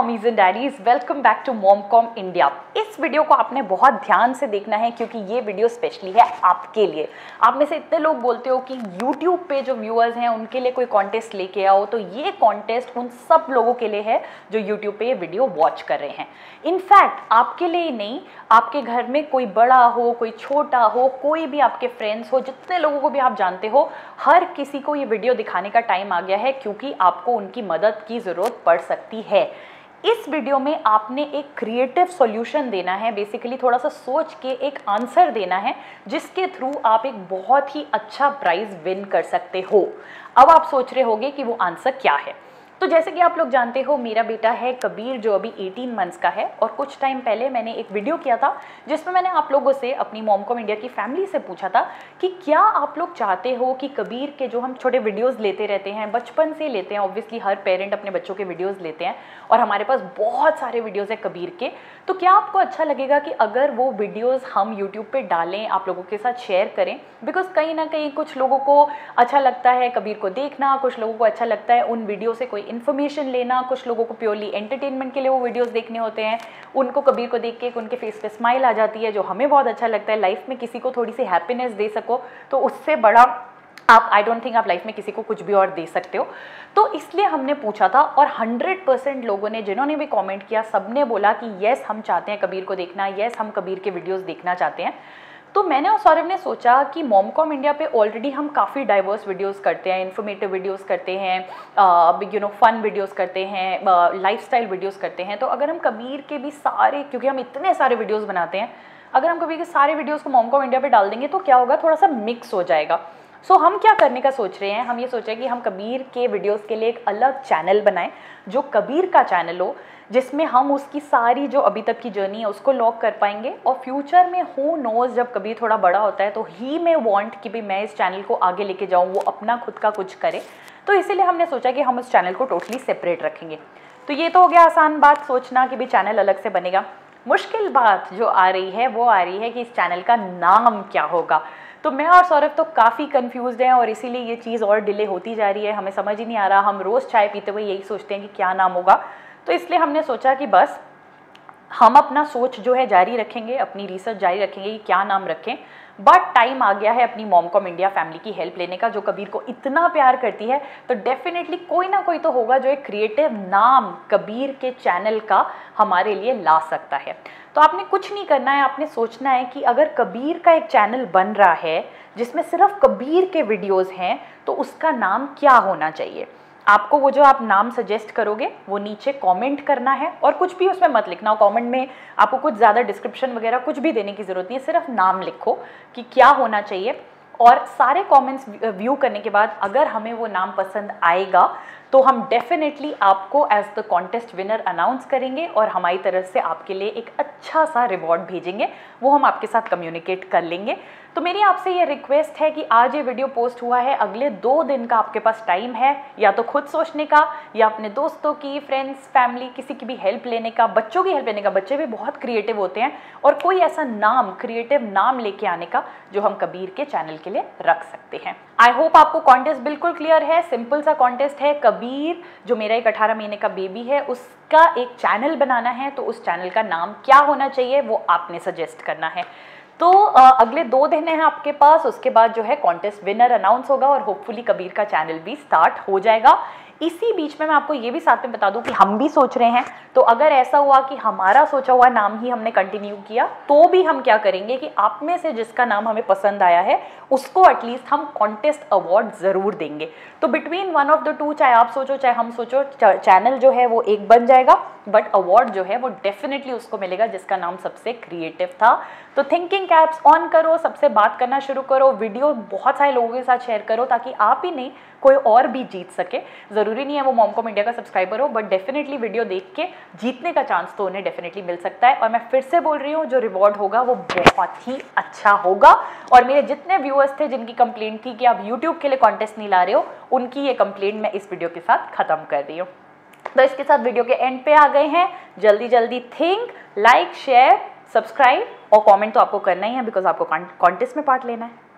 Mommies and daddies, welcome back to MomCom India. इस video को आपने बहुत ध्यान से देखना है क्योंकि ये वीडियो स्पेशली है आपके लिए। आप में से इतने लोग बोलते हो कि YouTube पे जो व्यूअर्स हैं उनके लिए कोई कॉन्टेस्ट लेके आओ, तो ये कॉन्टेस्ट उन सब लोगों के लिए है जो YouTube पे ये वीडियो वॉच कर रहे हैं। इनफैक्ट आपके लिए ही नहीं, आपके घर में कोई बड़ा हो कोई छोटा हो, कोई भी आपके फ्रेंड्स हो, जितने लोगों को भी आप जानते हो, हर किसी को ये वीडियो दिखाने का टाइम आ गया है क्योंकि आपको उनकी मदद की ज़रूरत पड़ सकती है। इस वीडियो में आपने एक क्रिएटिव सॉल्यूशन देना है, बेसिकली थोड़ा सा सोच के एक आंसर देना है जिसके थ्रू आप एक बहुत ही अच्छा प्राइज़ विन कर सकते हो। अब आप सोच रहे होंगे कि वो आंसर क्या है। तो जैसे कि आप लोग जानते हो, मेरा बेटा है कबीर जो अभी 18 मंथ्स का है, और कुछ टाइम पहले मैंने एक वीडियो किया था जिसमें मैंने आप लोगों से, अपनी मॉमकॉम इंडिया की फैमिली से पूछा था कि क्या आप लोग चाहते हो कि कबीर के जो हम छोटे वीडियोस लेते रहते हैं, बचपन से लेते हैं, ऑब्वियसली हर पेरेंट अपने बच्चों के वीडियोज़ लेते हैं और हमारे पास बहुत सारे वीडियोज़ हैं कबीर के, तो क्या आपको अच्छा लगेगा कि अगर वो वीडियोज़ हम यूट्यूब पर डालें, आप लोगों के साथ शेयर करें? बिकॉज कहीं ना कहीं कुछ लोगों को अच्छा लगता है कबीर को देखना, कुछ लोगों को अच्छा लगता है उन वीडियो से कोई इन्फॉर्मेशन लेना, कुछ लोगों को प्योरली एंटरटेनमेंट के लिए वो वीडियोस देखने होते हैं, उनको कबीर को देख के उनके फेस पे स्माइल आ जाती है जो हमें बहुत अच्छा लगता है। लाइफ में किसी को थोड़ी सी हैप्पीनेस दे सको तो उससे बड़ा आप, आई डोंट थिंक आप लाइफ में किसी को कुछ भी और दे सकते हो। तो इसलिए हमने पूछा था और 100% लोगों ने, जिन्होंने भी कॉमेंट किया, सबने बोला कि येस हम चाहते हैं कबीर को देखना, येस हम कबीर के वीडियोज़ देखना चाहते हैं। तो मैंने और सौरभ ने सोचा कि मॉमकॉम इंडिया पे ऑलरेडी हम काफ़ी डाइवर्स वीडियोस करते हैं, इन्फॉर्मेटिव वीडियोस करते हैं, यू नो फन वीडियोस करते हैं, लाइफस्टाइल वीडियोस करते हैं, तो अगर हम कबीर के भी सारे, क्योंकि हम इतने सारे वीडियोस बनाते हैं, अगर हम कबीर के सारे वीडियोस को मॉमकॉम इंडिया पे डाल देंगे तो क्या होगा, थोड़ा सा मिक्स हो जाएगा। सो हम क्या करने का सोच रहे हैं, हम ये सोचा कि हम कबीर के वीडियोस के लिए एक अलग चैनल बनाएं जो कबीर का चैनल हो, जिसमें हम उसकी सारी जो अभी तक की जर्नी है उसको लॉक कर पाएंगे, और फ्यूचर में हू नोज़ जब कबीर थोड़ा बड़ा होता है तो ही मे वांट कि भी मैं इस चैनल को आगे लेके जाऊँ, वो अपना खुद का कुछ करे। तो इसीलिए हमने सोचा कि हम उस चैनल को टोटली सेपरेट रखेंगे। तो ये तो हो गया आसान बात, सोचना कि भी चैनल अलग से बनेगा। मुश्किल बात जो आ रही है वो आ रही है कि इस चैनल का नाम क्या होगा। तो मैं और सौरभ तो काफ़ी कंफ्यूज्ड हैं और इसीलिए ये चीज़ और डिले होती जा रही है, हमें समझ ही नहीं आ रहा। हम रोज़ चाय पीते हुए यही सोचते हैं कि क्या नाम होगा। तो इसलिए हमने सोचा कि बस हम अपना सोच जो है जारी रखेंगे, अपनी रिसर्च जारी रखेंगे कि क्या नाम रखें। बट टाइम आ गया है अपनी मॉमकॉम इंडिया फैमिली की हेल्प लेने का, जो कबीर को इतना प्यार करती है, तो डेफिनेटली कोई ना कोई तो होगा जो एक क्रिएटिव नाम कबीर के चैनल का हमारे लिए ला सकता है। तो आपने कुछ नहीं करना है, आपने सोचना है कि अगर कबीर का एक चैनल बन रहा है जिसमें सिर्फ कबीर के वीडियोज़ हैं तो उसका नाम क्या होना चाहिए। आपको वो जो आप नाम सजेस्ट करोगे वो नीचे कमेंट करना है, और कुछ भी उसमें मत लिखना, कमेंट में आपको कुछ ज़्यादा डिस्क्रिप्शन वगैरह कुछ भी देने की ज़रूरत नहीं है, सिर्फ नाम लिखो कि क्या होना चाहिए। और सारे कमेंट्स व्यू करने के बाद अगर हमें वो नाम पसंद आएगा तो हम डेफिनेटली आपको as the contest winner announce करेंगे और हमारी तरफ से आपके लिए एक अच्छा सा रिवॉर्ड भेजेंगे, वो हम आपके साथ कम्युनिकेट कर लेंगे। तो मेरी आपसे ये रिक्वेस्ट है कि आज ये वीडियो पोस्ट हुआ है, अगले 2 दिन का आपके पास टाइम है, या तो खुद सोचने का, या अपने दोस्तों की, फ्रेंड्स, फैमिली, किसी की भी हेल्प लेने का, बच्चों की हेल्प लेने का। बच्चे भी बहुत क्रिएटिव होते हैं और कोई ऐसा नाम, क्रिएटिव नाम लेके आने का जो हम कबीर के चैनल के लिए रख सकते हैं। आई होप आपको कॉन्टेस्ट बिल्कुल क्लियर है। सिंपल सा कॉन्टेस्ट है, कबीर जो मेरा एक 18 महीने का बेबी है उसका एक चैनल बनाना है, तो उस चैनल का नाम क्या होना चाहिए वो आपने सजेस्ट करना है। तो अगले 2 दिन हैं आपके पास, उसके बाद जो है कॉन्टेस्ट विनर अनाउंस होगा और होपफुली कबीर का चैनल भी स्टार्ट हो जाएगा। इसी बीच में मैं आपको ये भी साथ में बता दूं कि हम भी सोच रहे हैं, तो अगर ऐसा हुआ कि हमारा सोचा हुआ नाम ही हमने कंटिन्यू किया तो भी हम क्या करेंगे कि आप में से जिसका नाम हमें पसंद आया है उसको एटलीस्ट हम कॉन्टेस्ट अवार्ड ज़रूर देंगे। तो between one of the two, चाहे आप सोचो चाहे हम सोचो, चैनल जो है वो एक बन जाएगा, बट अवार्ड जो है वो डेफिनेटली उसको मिलेगा जिसका नाम सबसे क्रिएटिव था। तो थिंकिंग कैप्स ऑन करो, सबसे बात करना शुरू करो, वीडियो बहुत सारे लोगों के साथ शेयर करो ताकि आप ही नहीं कोई और भी जीत सके। ज़रूरी नहीं है वो मॉमकॉम इंडिया का सब्सक्राइबर हो, बट डेफिनेटली वीडियो देख के जीतने का चांस तो उन्हें डेफिनेटली मिल सकता है। और मैं फिर से बोल रही हूँ, जो रिवॉर्ड होगा वो बहुत ही अच्छा होगा। और मेरे जितने व्यूअर्स थे जिनकी कंप्लेंट थी कि आप यूट्यूब के लिए कॉन्टेस्ट नहीं ला रहे हो, उनकी ये कंप्लेंट मैं इस वीडियो के साथ ख़त्म कर रही हूँ। तो इसके साथ वीडियो के एंड पे आ गए हैं। जल्दी जल्दी थिंक, लाइक, शेयर, सब्सक्राइब, और कमेंट तो आपको करना ही है बिकॉज आपको कॉन्टेस्ट में पार्ट लेना है।